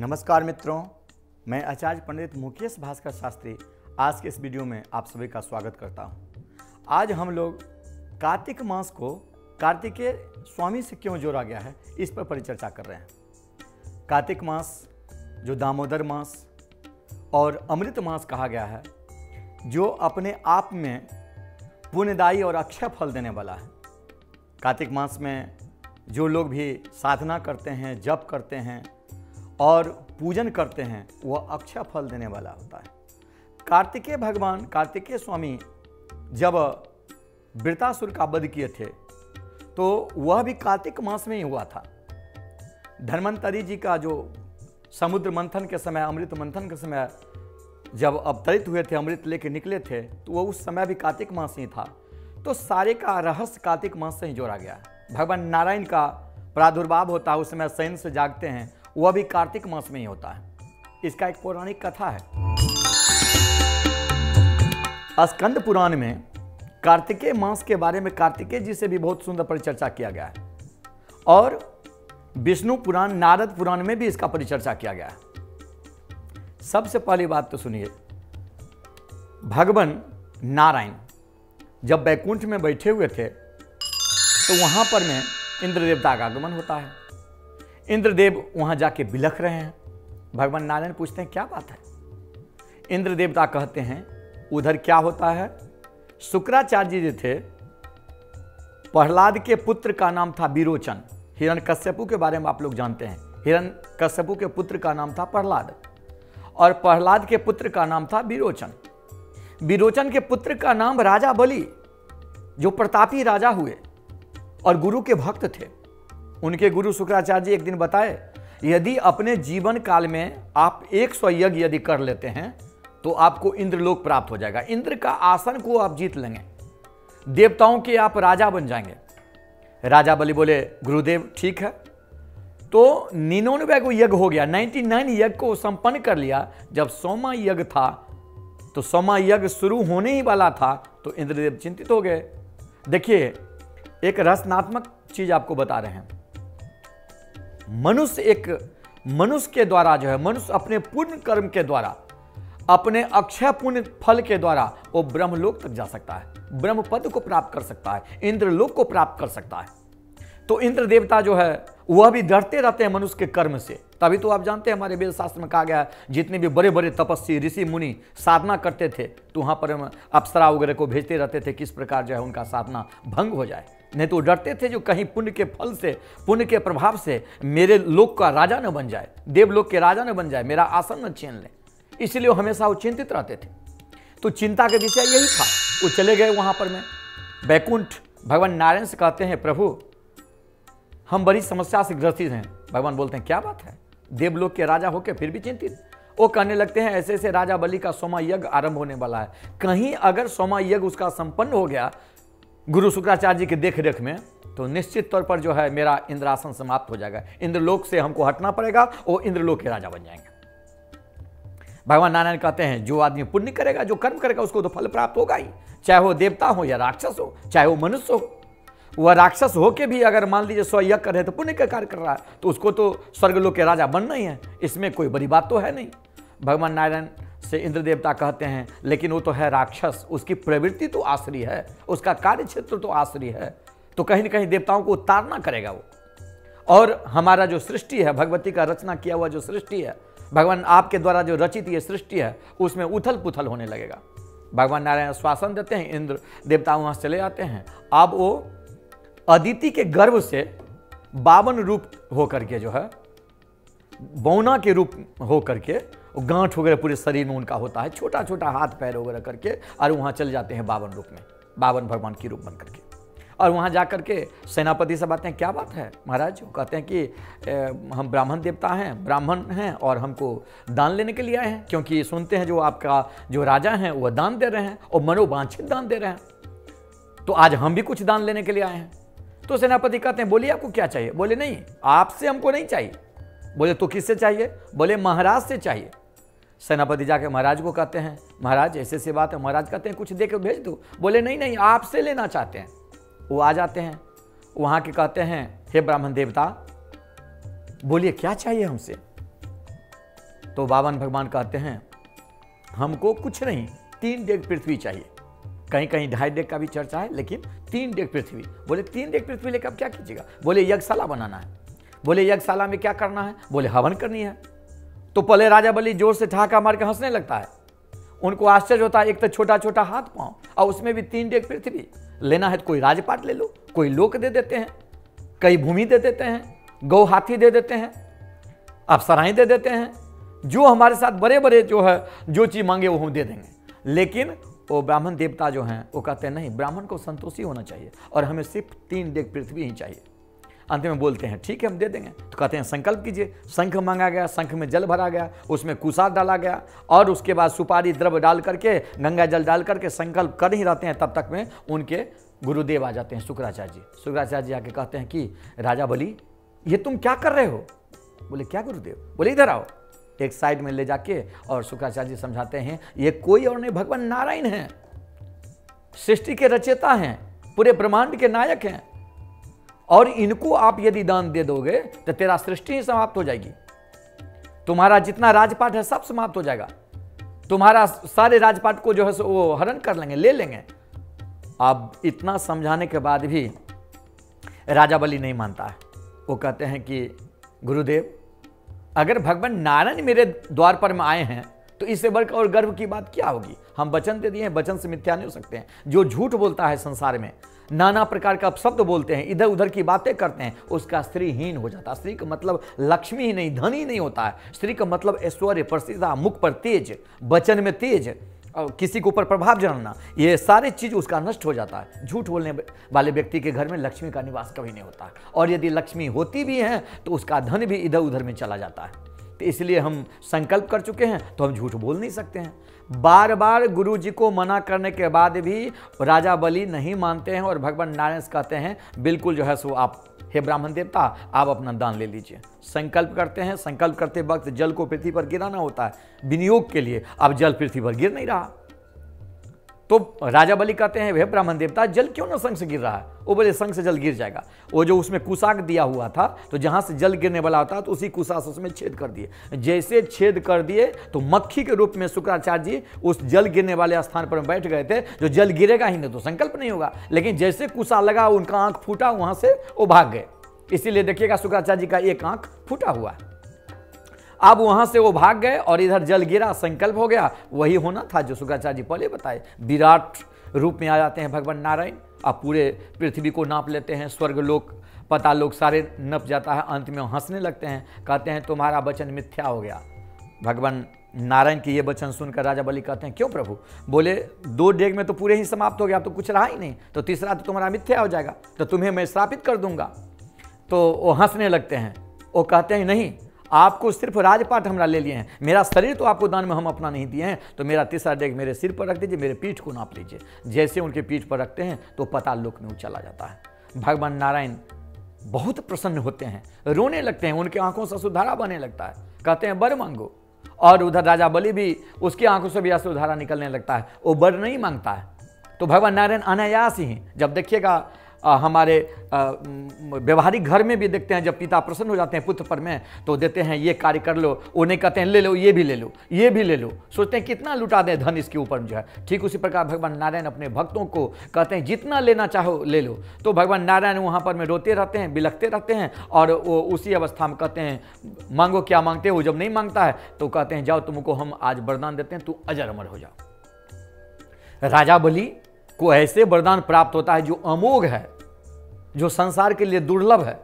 नमस्कार मित्रों, मैं आचार्य पंडित मुकेश भास्कर शास्त्री आज के इस वीडियो में आप सभी का स्वागत करता हूं। आज हम लोग कार्तिक मास को कार्तिकेय स्वामी से क्यों जोड़ा गया है इस पर परिचर्चा कर रहे हैं। कार्तिक मास जो दामोदर मास और अमृत मास कहा गया है, जो अपने आप में पुण्यदायी और अक्षय फल देने वाला है। कार्तिक मास में जो लोग भी साधना करते हैं, जप करते हैं और पूजन करते हैं, वह अक्षय फल देने वाला होता है। कार्तिकेय भगवान कार्तिकेय स्वामी जब व्रतासुर का वध किए थे तो वह भी कार्तिक मास में ही हुआ था। धन्वंतरी जी का जो समुद्र मंथन के समय, अमृत मंथन के समय जब अवतरित हुए थे, अमृत लेके निकले थे, तो वह उस समय भी कार्तिक मास ही था। तो सारे का रहस्य कार्तिक मास से ही जोड़ा गया है। भगवान नारायण का प्रादुर्भाव होता है, उस समय शयन से जागते हैं, वह भी कार्तिक मास में ही होता है। इसका एक पौराणिक कथा है। स्कंद पुराण में कार्तिकेय मास के बारे में कार्तिकेय जी से भी बहुत सुंदर परिचर्चा किया गया है और विष्णु पुराण, नारद पुराण में भी इसका परिचर्चा किया गया है। सबसे पहली बात तो सुनिए, भगवान नारायण जब वैकुंठ में बैठे हुए थे तो वहां पर में इंद्रदेवता का आगमन होता है। इंद्रदेव वहां जाके बिलख रहे हैं। भगवान नारायण पूछते हैं क्या बात है। इंद्रदेवता कहते हैं उधर क्या होता है। शुक्राचार्य जी थे, प्रहलाद के पुत्र का नाम था विरोचन। हिरण कश्यपु के बारे में आप लोग जानते हैं, हिरण कश्यपु के पुत्र का नाम था प्रहलाद और प्रहलाद के पुत्र का नाम था विरोचन। विरोचन के पुत्र का नाम राजा बली, जो प्रतापी राजा हुए और गुरु के भक्त थे। उनके गुरु शुक्राचार्य एक दिन बताए, यदि अपने जीवन काल में आप 100 यज्ञ यदि कर लेते हैं तो आपको इंद्रलोक प्राप्त हो जाएगा। इंद्र का आसन को आप जीत लेंगे, देवताओं के आप राजा बन जाएंगे। राजा बली बोले गुरुदेव ठीक है। तो 99 को यज्ञ हो गया, 99 यज्ञ को संपन्न कर लिया। जब 100वां यज्ञ था तो 100वां यज्ञ शुरू होने ही वाला था तो इंद्रदेव चिंतित हो गए। देखिए एक रचनात्मक चीज आपको बता रहे हैं। मनुष्य के द्वारा जो है, मनुष्य अपने पुण्य कर्म के द्वारा, अपने अक्षय पुण्य फल के द्वारा वो ब्रह्मलोक तक जा सकता है, ब्रह्म पद को प्राप्त कर सकता है, इंद्रलोक को प्राप्त कर सकता है। तो इंद्र देवता जो है वह भी डरते रहते हैं मनुष्य के कर्म से। तभी तो आप जानते हैं हमारे वेद शास्त्र में कहा गया है, जितने भी बड़े बड़े तपस्वी ऋषि मुनि साधना करते थे तो वहाँ पर अप्सरा वगैरह को भेजते रहते थे, किस प्रकार जो है उनका साधना भंग हो जाए। नहीं तो डरते थे जो कहीं पुण्य के फल से, पुण्य के प्रभाव से मेरे लोक का राजा न बन जाए, देवलोक के राजा न बन जाए, मेरा आसन न छीन ले। इसलिए हमेशा वो चिंतित रहते थे। तो चिंता के विषय यही था। वो चले गए वहाँ पर में वैकुंठ। भगवान नारायण से कहते हैं प्रभु हम बड़ी समस्या से ग्रसित हैं। भगवान बोलते हैं क्या बात है, देवलोक के राजा होकर फिर भी चिंतित। वो कहने लगते हैं ऐसे ऐसे राजा बलि का 100वां यज्ञ आरंभ होने वाला है, कहीं अगर 100वां यज्ञ उसका संपन्न हो गया गुरु शुक्राचार्य जी की देखरेख में तो निश्चित तौर पर जो है मेरा इंद्रासन समाप्त हो जाएगा, इंद्रलोक से हमको हटना पड़ेगा और इंद्रलोक के राजा बन जाएंगे। भगवान नारायण कहते हैं जो आदमी पुण्य करेगा, जो कर्म करेगा उसको तो फल प्राप्त होगा ही, चाहे वो देवता हो या राक्षस हो, चाहे वो मनुष्य हो। वह राक्षस होके भी अगर मान लीजिए 100 यज्ञ कर रहे तो पुण्य का कार्य कर रहा है तो उसको तो स्वर्गलोक के राजा बनना ही है, इसमें कोई बड़ी बात तो है नहीं। भगवान नारायण से इंद्रदेवता कहते हैं लेकिन वो तो है राक्षस, उसकी प्रवृत्ति तो आसुरी है, उसका कार्य क्षेत्र तो आसुरी है, तो कहीं ना कहीं देवताओं को उतारना करेगा वो। और हमारा जो सृष्टि है, भगवती का रचना किया हुआ जो सृष्टि है, भगवान आपके द्वारा जो रचित ये सृष्टि है, उसमें उथल पुथल होने लगेगा। भगवान नारायण आश्वासन देते हैं, इंद्र देवता वहाँ से चले आते हैं। अब वो अदिति के गर्भ से 52 रूप होकर के जो है बौना के रूप होकर के गांठ वगैरह पूरे शरीर में उनका होता है, छोटा छोटा हाथ पैर वगैरह करके और वहाँ चल जाते हैं 52 रूप में, 52 भगवान की रूप बन करके। और वहाँ जा करके सेनापति सब आते हैं क्या बात है महाराज। वो कहते हैं कि हम ब्राह्मण देवता हैं, ब्राह्मण हैं और हमको दान लेने के लिए आए हैं, क्योंकि सुनते हैं जो आपका जो राजा हैं वह दान दे रहे हैं और मनोवांछित दान दे रहे हैं, तो आज हम भी कुछ दान लेने के लिए आए हैं। तो सेनापति कहते हैं बोलिए आपको क्या चाहिए। बोले नहीं आपसे हमको नहीं चाहिए। बोले तो किससे चाहिए। बोले महाराज से चाहिए। सेनापति जाके महाराज को कहते हैं महाराज ऐसे ऐसी बात है। महाराज कहते हैं कुछ दे के भेज दो। बोले नहीं नहीं आपसे लेना चाहते हैं। वो आ जाते हैं वहाँ के, कहते हैं हे ब्राह्मण देवता बोलिए क्या चाहिए हमसे। तो वामन भगवान कहते हैं हमको कुछ नहीं 3 डेग पृथ्वी चाहिए। कहीं कहीं 2.5 डेग का भी चर्चा है, लेकिन 3 डेग पृथ्वी। बोले 3 डेग पृथ्वी लेकर आप क्या कीजिएगा? बोले यज्ञशाला बनाना है। बोले यज्ञशाला में क्या करना है? बोले हवन करनी है। तो पहले राजा बली जोर से ठहाका मार के हंसने लगता है। उनको आश्चर्य होता है, एक तो छोटा छोटा हाथ पांव और उसमें भी 3 डेग पृथ्वी। लेना है तो कोई राजपाट ले लो, कोई लोक दे देते हैं, कई भूमि दे देते हैं, गौ हाथी दे देते हैं, अप्सराएं दे देते हैं, जो हमारे साथ बड़े बड़े जो है जो चीज़ मांगे वो हम दे देंगे। लेकिन वो ब्राह्मण देवता जो हैं वो कहते हैं नहीं, ब्राह्मण को संतोषी होना चाहिए और हमें सिर्फ 3 डेग पृथ्वी ही चाहिए। अंत में बोलते हैं ठीक है हम दे देंगे। तो कहते हैं संकल्प कीजिए। शंख मांगा गया, शंख में जल भरा गया, उसमें कुसार डाला गया और उसके बाद सुपारी द्रव्य डाल करके गंगा जल डाल करके संकल्प कर ही रहते हैं तब तक में उनके गुरुदेव आ जाते हैं शुक्राचार्य जी। शुक्राचार्य जी आके कहते हैं कि राजा बली ये तुम क्या कर रहे हो? बोले क्या गुरुदेव? बोले इधर आओ। एक साइड में ले जाके और शुक्राचार्य जी समझाते हैं ये कोई और नहीं भगवान नारायण हैं, सृष्टि के रचयिता हैं, पूरे ब्रह्मांड के नायक हैं और इनको आप यदि दान दे दोगे तो तेरा सृष्टि ही समाप्त हो जाएगी। तुम्हारा जितना राजपाट है सब समाप्त हो जाएगा, तुम्हारा सारे राजपाट को जो है वो हरण कर लेंगे, ले लेंगे। अब इतना समझाने के बाद भी राजा बली नहीं मानता है। वो कहते हैं कि गुरुदेव अगर भगवान नारायण मेरे द्वार पर में आए हैं तो इससे बढ़कर और गर्व की बात क्या होगी? हम वचन दे दिए हैं, वचन से मिथ्या नहीं हो सकते हैं। जो झूठ बोलता है संसार में, नाना प्रकार का अपशब्द बोलते हैं, इधर उधर की बातें करते हैं, उसका स्त्रीहीन हो जाता है। स्त्री का मतलब लक्ष्मी ही नहीं, धन ही नहीं होता है। स्त्री का मतलब ऐश्वर्य, प्रसिद्धा, मुख पर तेज, वचन में तेज और किसी के ऊपर प्रभाव जमाना, ये सारी चीज़ उसका नष्ट हो जाता है। झूठ बोलने वाले व्यक्ति के घर में लक्ष्मी का निवास कभी नहीं होता और यदि लक्ष्मी होती भी है तो उसका धन भी इधर उधर में चला जाता है। तो इसलिए हम संकल्प कर चुके हैं तो हम झूठ बोल नहीं सकते हैं। बार बार गुरु जी को मना करने के बाद भी राजा बली नहीं मानते हैं और भगवान नारायण कहते हैं बिल्कुल जो है सो आप हे ब्राह्मण देवता आप अपना दान ले लीजिए। संकल्प करते हैं, संकल्प करते वक्त जल को पृथ्वी पर गिराना होता है विनियोग के लिए। अब जल पृथ्वी पर गिर नहीं रहा तो राजा बली कहते हैं हे ब्राह्मण देवता जल क्यों ना संग से गिर रहा है? वो बोले संग से जल गिर जाएगा। वो जो उसमें कुसाक दिया हुआ था तो जहाँ से जल गिरने वाला होता तो उसी कुसा से उसमें छेद कर दिए। जैसे छेद कर दिए तो मक्खी के रूप में शुक्राचार्य जी उस जल गिरने वाले स्थान पर बैठ गए थे। जो जल गिरेगा ही नहीं तो संकल्प नहीं होगा, लेकिन जैसे कुसा लगा उनका आँख फूटा, वहाँ से वो भाग गए। इसीलिए देखिएगा शुक्राचार्य जी का एक आँख फूटा हुआ है। अब वहां से वो भाग गए और इधर जल गिरा, संकल्प हो गया। वही होना था जो शुक्राचार्य जी पहले बताए। विराट रूप में आ जाते हैं भगवान नारायण। अब पूरे पृथ्वी को नाप लेते हैं, स्वर्गलोक पतालोक सारे नप जाता है। अंत में हंसने लगते हैं, कहते हैं तुम्हारा वचन मिथ्या हो गया। भगवान नारायण की ये वचन सुनकर राजा बली कहते हैं क्यों प्रभु? बोले 2 डेग में तो पूरे ही समाप्त हो गया, तो कुछ रहा ही नहीं, तो तीसरा तो तुम्हारा मिथ्या हो जाएगा, तो तुम्हें मैं श्रापित कर दूंगा। तो वो हंसने लगते हैं, वो कहते हैं नहीं आपको सिर्फ राजपाट हमरा ले लिए हैं, मेरा शरीर तो आपको दान में हम अपना नहीं दिए हैं, तो मेरा 3रा डेग मेरे सिर पर रख दीजिए, मेरे पीठ को नाप लीजिए। जैसे उनके पीठ पर रखते हैं तो पाताल लोक में वो चला जाता है। भगवान नारायण बहुत प्रसन्न होते हैं, रोने लगते हैं, उनकी आंखों से अश्रुधारा बहने लगता है, कहते हैं वर मांगो। और उधर राजा बली भी उसकी आंखों से भी अश्रुधारा निकलने लगता है, वो वर नहीं मांगता है। तो भगवान नारायण अनायास ही, जब देखिएगा हमारे व्यवहारिक घर में भी देखते हैं जब पिता प्रसन्न हो जाते हैं पुत्र पर में तो देते हैं ये कार्य कर लो, उन्हें कहते हैं ले लो ये भी ले लो ये भी ले लो, सोचते हैं कितना लुटा दें धन इसके ऊपर जो है। ठीक उसी प्रकार भगवान नारायण अपने भक्तों को कहते हैं जितना लेना चाहो ले लो। तो भगवान नारायण वहाँ पर में रोते रहते हैं, बिलखते रहते हैं और वो उसी अवस्था में कहते हैं मांगो क्या मांगते हो। जब नहीं मांगता है तो कहते हैं जाओ तुमको हम आज वरदान देते हैं, तू अजर अमर हो जाओ। राजा बली को ऐसे वरदान प्राप्त होता है जो अमोघ है, जो संसार के लिए दुर्लभ है।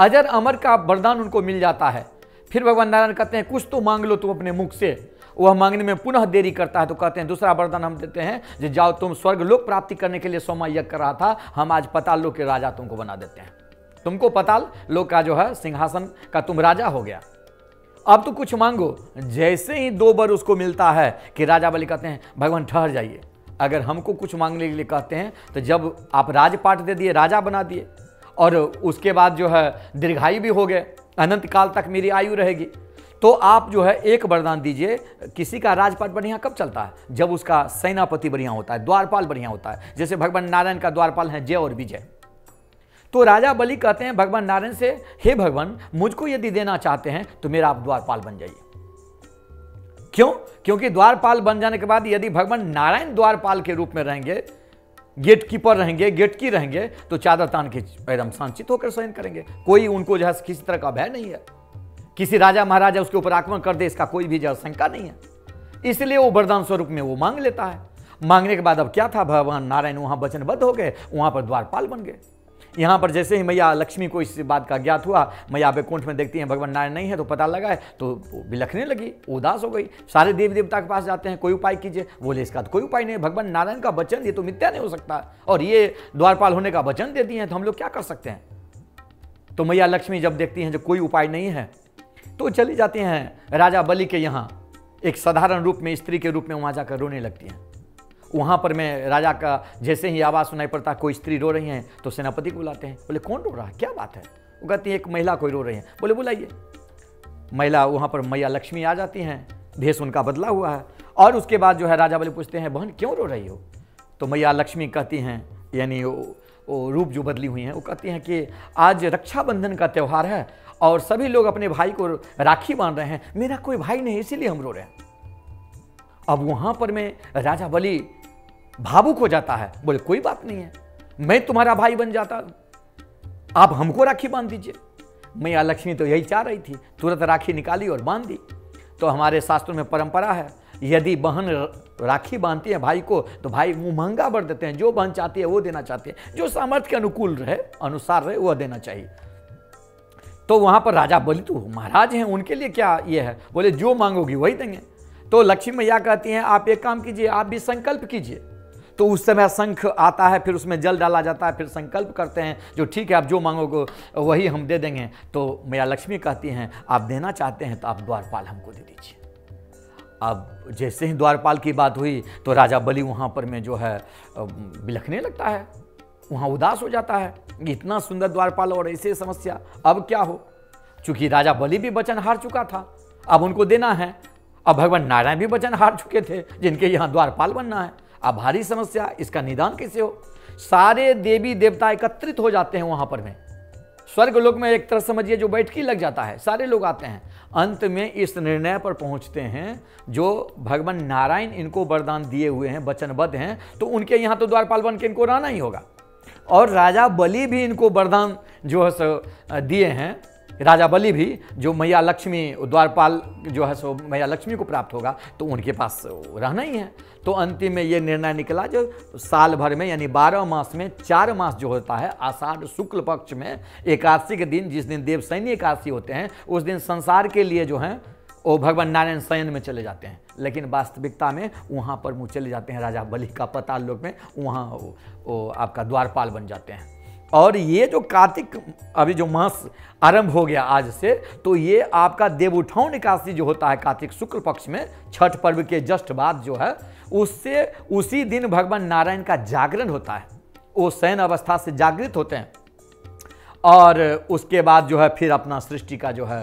अजर अमर का वरदान उनको मिल जाता है। फिर भगवान नारायण कहते हैं कुछ तो मांग लो तुम अपने मुख से, वह मांगने में पुनः देरी करता है तो कहते हैं दूसरा वरदान हम देते हैं जो जाओ तुम स्वर्ग लोक प्राप्ति करने के लिए सोम यज्ञ कर रहा था, हम आज पाताल लोक के राजा तुमको बना देते हैं, तुमको पाताल लोक का जो है सिंहासन का तुम राजा हो गया, अब तो कुछ मांगो। जैसे ही 2 बार उसको मिलता है कि राजा बली कहते हैं भगवान ठहर जाइए, अगर हमको कुछ मांगने के लिए कहते हैं तो जब आप राजपाट दे दिए, राजा बना दिए और उसके बाद जो है दीर्घायु भी हो गए, अनंत काल तक मेरी आयु रहेगी, तो आप जो है एक वरदान दीजिए। किसी का राजपाट बढ़िया कब चलता है? जब उसका सेनापति बढ़िया होता है, द्वारपाल बढ़िया होता है। जैसे भगवान नारायण का द्वारपाल है जय और विजय। तो राजा बली कहते हैं भगवान नारायण से हे भगवान मुझको यदि देना चाहते हैं तो मेरा आप द्वारपाल बन जाइए। क्यों? क्योंकि द्वारपाल बन जाने के बाद यदि भगवान नारायण द्वारपाल के रूप में रहेंगे, गेट कीपर रहेंगे, गेट की रहेंगे, तो चादर तान के एकदम शांचित होकर शयन करेंगे। कोई उनको जो है किसी तरह का भय नहीं है, किसी राजा महाराजा उसके ऊपर आक्रमण कर दे इसका कोई भी जो शंका नहीं है। इसलिए वो वरदान स्वरूप में वो मांग लेता है। मांगने के बाद अब क्या था, भगवान नारायण वहाँ वचनबद्ध हो गए, वहाँ पर द्वारपाल बन गए। यहाँ पर जैसे ही मैया लक्ष्मी को इस बात का ज्ञात हुआ, मैया वैकुंठ में देखती हैं भगवान नारायण नहीं है, तो पता लगा है तो बिलखने लगी, उदास हो गई। सारे देवी देवता के पास जाते हैं कोई उपाय कीजिए, बोले इसका तो कोई उपाय नहीं, भगवान नारायण का वचन ये तो मिथ्या नहीं हो सकता, और ये द्वारपाल होने का वचन दे दिए हैं तो हम लोग क्या कर सकते हैं। तो मैया लक्ष्मी जब देखती हैं जब कोई उपाय नहीं है तो चली जाती हैं राजा बली के यहाँ, एक साधारण रूप में स्त्री के रूप में वहाँ जाकर रोने लगती हैं। वहाँ पर मैं राजा का जैसे ही आवाज़ सुनाई पड़ता कोई स्त्री रो रही हैं तो सेनापति को बुलाते हैं, बोले कौन रो रहा है, क्या बात है। वो कहती है एक महिला कोई रो रही है, बोले बुलाइए। महिला वहाँ पर मैया लक्ष्मी आ जाती हैं, भेष उनका बदला हुआ है, और उसके बाद जो है राजा बली पूछते हैं बहन क्यों रो रही हो। तो मैया लक्ष्मी कहती हैं, यानी वो रूप जो बदली हुई हैं, वो कहती हैं कि आज रक्षाबंधन का त्यौहार है और सभी लोग अपने भाई को राखी बांध रहे हैं, मेरा कोई भाई नहीं इसीलिए हम रो रहे हैं। अब वहाँ पर मैं राजा बली भावुक हो जाता है, बोले कोई बात नहीं है, मैं तुम्हारा भाई बन जाता, आप हमको राखी बांध दीजिए। मैया लक्ष्मी तो यही चाह रही थी, तुरंत राखी निकाली और बांध दी। तो हमारे शास्त्रों में परंपरा है यदि बहन राखी बांधती है भाई को तो भाई मुँह महंगा भर देते हैं, जो बहन चाहती है वो देना चाहती है, जो सामर्थ्य के अनुकूल रहे अनुसार रहे वह देना चाहिए। तो वहाँ पर राजा बली तो महाराज हैं, उनके लिए क्या ये है, बोले जो मांगोगी वही देंगे। तो लक्ष्मी मैया कहती हैं आप एक काम कीजिए, आप भी संकल्प कीजिए। तो उस समय शंख आता है, फिर उसमें जल डाला जाता है, फिर संकल्प करते हैं जो ठीक है आप जो मांगोगे वही हम दे देंगे। तो मैया लक्ष्मी कहती हैं आप देना चाहते हैं तो आप द्वारपाल हमको दे दीजिए। अब जैसे ही द्वारपाल की बात हुई तो राजा बली वहाँ पर में जो है बिलखने लगता है, वहाँ उदास हो जाता है, इतना सुंदर द्वारपाल और ऐसे समस्या, अब क्या हो। चूँकि राजा बली भी वचन हार चुका था, अब उनको देना है, अब भगवान नारायण भी वचन हार चुके थे जिनके यहाँ द्वारपाल बनना है, अब भारी समस्या, इसका निदान कैसे हो। सारे देवी देवता एकत्रित हो जाते हैं वहाँ पर में, स्वर्ग लोक में एक तरह समझिए जो बैठकी लग जाता है, सारे लोग आते हैं। अंत में इस निर्णय पर पहुँचते हैं जो भगवान नारायण इनको वरदान दिए हुए हैं, वचनबद्ध हैं, तो उनके यहाँ तो द्वारपाल बन के इनको रहना ही होगा। और राजा बली भी इनको वरदान जो है सो दिए हैं, राजा बली भी जो मैया लक्ष्मी द्वारपाल जो है सो मैया लक्ष्मी को प्राप्त होगा तो उनके पास रहना ही है। तो अंतिम में ये निर्णय निकला जो साल भर में यानी 12 मास में 4 मास जो होता है, आषाढ़ शुक्ल पक्ष में एकादशी के दिन, जिस दिन देवसैन्य एकादशी होते हैं, उस दिन संसार के लिए जो हैं वो भगवान नारायण शयन में चले जाते हैं, लेकिन वास्तविकता में वहाँ पर मुँह चले जाते हैं राजा बली का पताल लोक में, वहाँ वो आपका द्वारपाल बन जाते हैं। और ये जो कार्तिक अभी जो मास आरंभ हो गया आज से, तो ये आपका देवउठनी एकादशी जो होता है कार्तिक शुक्ल पक्ष में छठ पर्व के जस्ट बाद जो है, उससे उसी दिन भगवान नारायण का जागरण होता है, वो शयन अवस्था से जागृत होते हैं और उसके बाद जो है फिर अपना सृष्टि का जो है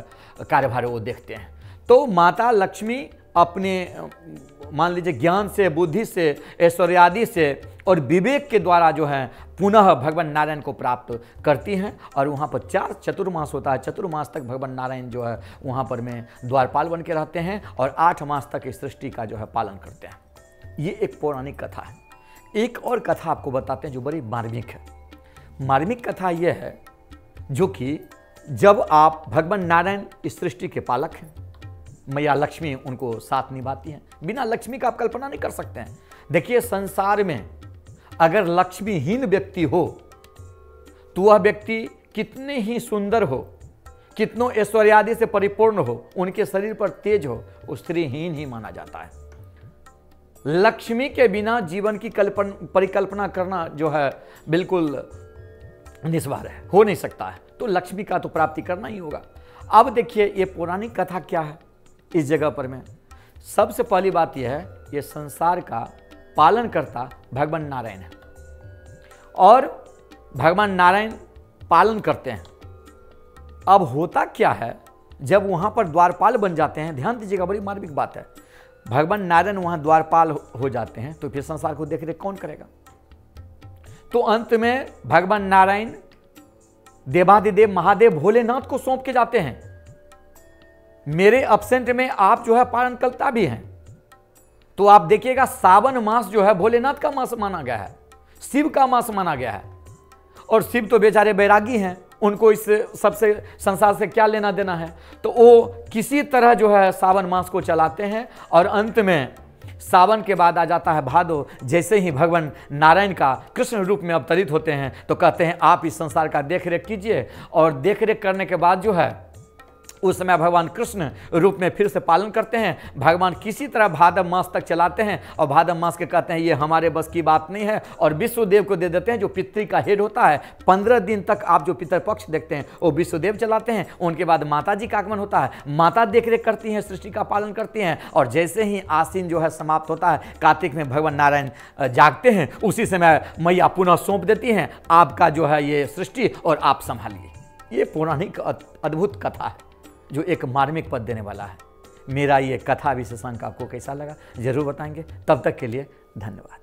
कार्यभार वो देखते हैं। तो माता लक्ष्मी अपने मान लीजिए ज्ञान से, बुद्धि से, ऐश्वर्यादि से और विवेक के द्वारा जो है पुनः भगवान नारायण को प्राप्त करती हैं और वहाँ पर 4 चतुर्मास होता है, चतुर्मास तक भगवान नारायण जो है वहाँ पर में द्वारपाल बन के रहते हैं और 8 मास तक इस सृष्टि का जो है पालन करते हैं। ये एक पौराणिक कथा है। एक और कथा आपको बताते हैं जो बड़ी मार्मिक है। मार्मिक कथा ये है जो कि जब आप भगवान नारायण इस सृष्टि के पालक हैं, मैया लक्ष्मी उनको साथ निभाती हैं, बिना लक्ष्मी का आप कल्पना नहीं कर सकते हैं। देखिए संसार में अगर लक्ष्मीहीन व्यक्ति हो तो वह व्यक्ति कितने ही सुंदर हो, कितनों ऐश्वर्यादि से परिपूर्ण हो, उनके शरीर पर तेज हो, वो स्त्रीहीन ही माना जाता है। लक्ष्मी के बिना जीवन की परिकल्पना करना जो है बिल्कुल निस्वार है, हो नहीं सकता है। तो लक्ष्मी का तो प्राप्ति करना ही होगा। अब देखिए ये पौराणिक कथा क्या है इस जगह पर में। सबसे पहली बात यह है ये संसार का पालन करता भगवान नारायण है और भगवान नारायण पालन करते हैं। अब होता क्या है जब वहाँ पर द्वारपाल बन जाते हैं, ध्यान दीजिएगा बड़ी मार्मिक बात है, भगवान नारायण वहाँ द्वारपाल हो जाते हैं तो फिर संसार को देख रेख कौन करेगा। तो अंत में भगवान नारायण देवाधिदेव महादेव भोलेनाथ को सौंप के जाते हैं। मेरे एब्सेंट में आप जो है पारणकर्ता भी हैं, तो आप देखिएगा सावन मास जो है भोलेनाथ का मास माना गया है, शिव का मास माना गया है। और शिव तो बेचारे बैरागी हैं, उनको इस सबसे संसार से क्या लेना देना है, तो वो किसी तरह जो है सावन मास को चलाते हैं। और अंत में सावन के बाद आ जाता है भादो, जैसे ही भगवान नारायण का कृष्ण रूप में अवतरित होते हैं तो कहते हैं आप इस संसार का देखरेख कीजिए, और देखरेख करने के बाद जो है उस समय भगवान कृष्ण रूप में फिर से पालन करते हैं। भगवान किसी तरह भादव मास तक चलाते हैं और भादव मास के कहते हैं ये हमारे बस की बात नहीं है, और विश्वदेव को दे देते हैं जो पितृ का हेड होता है। 15 दिन तक आप जो पितृपक्ष देखते हैं वो विश्वदेव चलाते हैं। उनके बाद माता जी का आगमन होता है, माता देखरेख करती हैं, सृष्टि का पालन करती हैं। और जैसे ही आसीन जो है समाप्त होता है, कार्तिक में भगवान नारायण जागते हैं, उसी समय मैया पुनः सौंप देती हैं आपका जो है ये सृष्टि और आप संभालिए। ये पौराणिक अद्भुत कथा है जो एक मार्मिक पद देने वाला है। मेरा ये कथा विशेषांक आपको कैसा लगा ज़रूर बताएंगे। तब तक के लिए धन्यवाद।